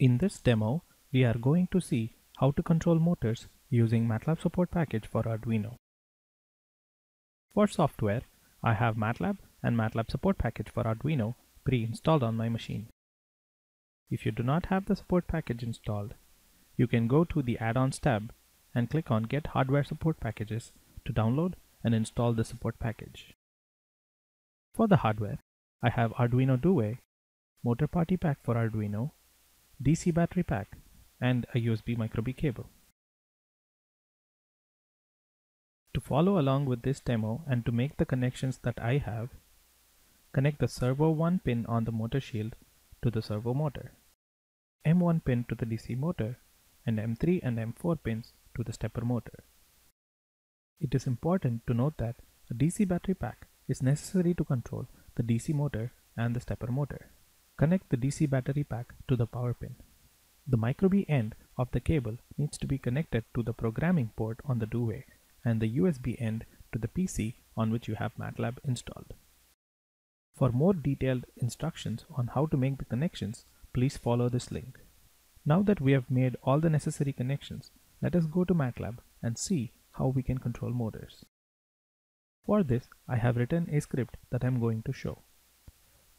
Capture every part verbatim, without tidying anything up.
In this demo, we are going to see how to control motors using MATLAB support package for Arduino. For software, I have MATLAB and MATLAB support package for Arduino pre-installed on my machine. If you do not have the support package installed, you can go to the add-ons tab and click on Get Hardware Support Packages to download and install the support package. For the hardware, I have Arduino Due, Motor Party Pack for Arduino, D C battery pack, and a U S B micro B cable. To follow along with this demo and to make the connections that I have, connect the servo one pin on the motor shield to the servo motor, M one pin to the D C motor, and M three and M four pins to the stepper motor. It is important to note that a D C battery pack is necessary to control the D C motor and the stepper motor. Connect the D C battery pack to the power pin. The micro B end of the cable needs to be connected to the programming port on the Due and the U S B end to the P C on which you have MATLAB installed. For more detailed instructions on how to make the connections, please follow this link. Now that we have made all the necessary connections, let us go to MATLAB and see how we can control motors. For this, I have written a script that I am going to show.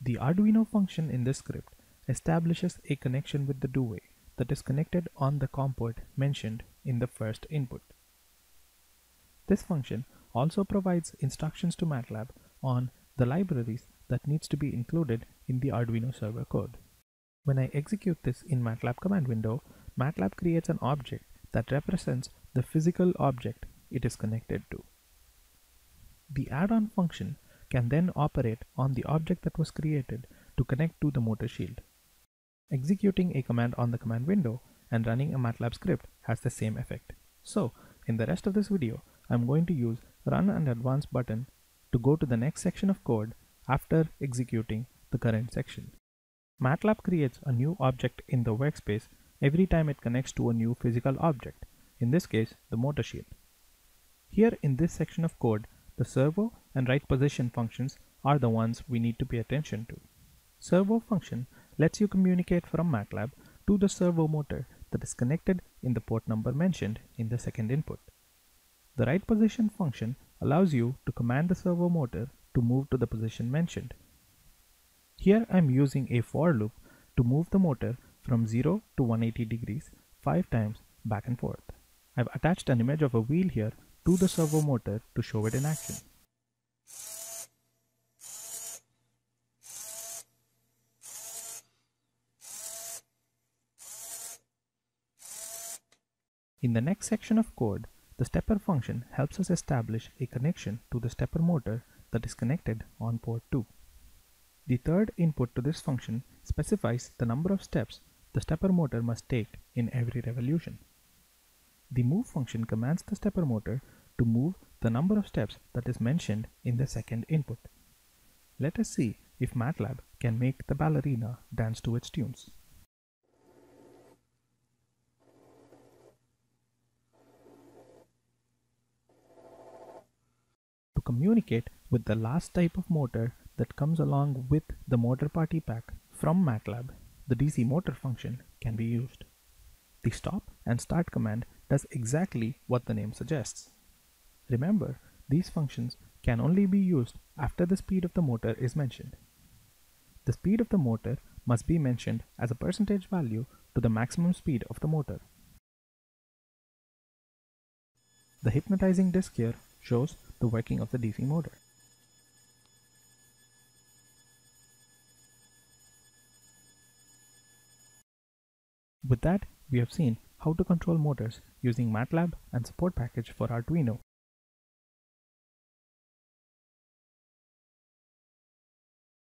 The Arduino function in this script establishes a connection with the Due that is connected on the COM port mentioned in the first input. This function also provides instructions to MATLAB on the libraries that needs to be included in the Arduino server code. When I execute this in MATLAB command window, MATLAB creates an object that represents the physical object it is connected to. The add-on function can then operate on the object that was created to connect to the motor shield. Executing a command on the command window and running a MATLAB script has the same effect. So, in the rest of this video, I'm going to use Run and Advance button to go to the next section of code after executing the current section. MATLAB creates a new object in the workspace every time it connects to a new physical object, in this case, the motor shield. Here in this section of code, the servo and right position functions are the ones we need to pay attention to. Servo function lets you communicate from MATLAB to the servo motor that is connected in the port number mentioned in the second input. The right position function allows you to command the servo motor to move to the position mentioned. Here I am using a for loop to move the motor from zero to one hundred eighty degrees five times back and forth. I have attached an image of a wheel here to the servo motor to show it in action. In the next section of code, the stepper function helps us establish a connection to the stepper motor that is connected on port two. The third input to this function specifies the number of steps the stepper motor must take in every revolution. The move function commands the stepper motor to move the number of steps that is mentioned in the second input. Let us see if MATLAB can make the ballerina dance to its tunes. To communicate with the last type of motor that comes along with the motor party pack from MATLAB, the D C motor function can be used. The stop and start command does exactly what the name suggests. Remember, these functions can only be used after the speed of the motor is mentioned. The speed of the motor must be mentioned as a percentage value to the maximum speed of the motor. The hypnotizing disk here shows the working of the D C motor. With that, we have seen how to control motors using MATLAB and support package for Arduino